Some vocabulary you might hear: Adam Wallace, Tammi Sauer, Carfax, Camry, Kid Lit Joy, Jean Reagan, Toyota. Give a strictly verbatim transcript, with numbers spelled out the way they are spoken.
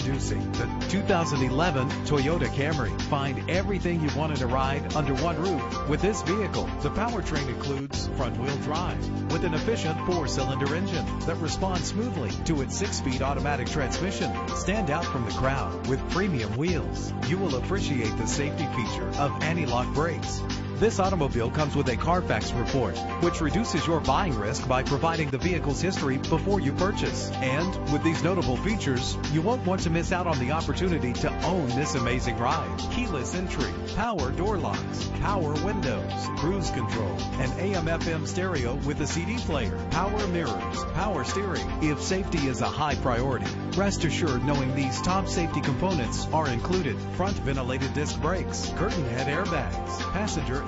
Introducing the two thousand eleven Toyota Camry. Find everything you want in a ride under one roof. With this vehicle, the powertrain includes front-wheel drive with an efficient four-cylinder engine that responds smoothly to its six-speed automatic transmission. Stand out from the crowd with premium wheels. You will appreciate the safety feature of anti-lock brakes. This automobile comes with a Carfax report, which reduces your buying risk by providing the vehicle's history before you purchase. And with these notable features, you won't want to miss out on the opportunity to own this amazing ride. Keyless entry, power door locks, power windows, cruise control, an A M F M stereo with a C D player, power mirrors, power steering. If safety is a high priority, rest assured knowing these top safety components are included: front ventilated disc brakes, curtain head airbags, passenger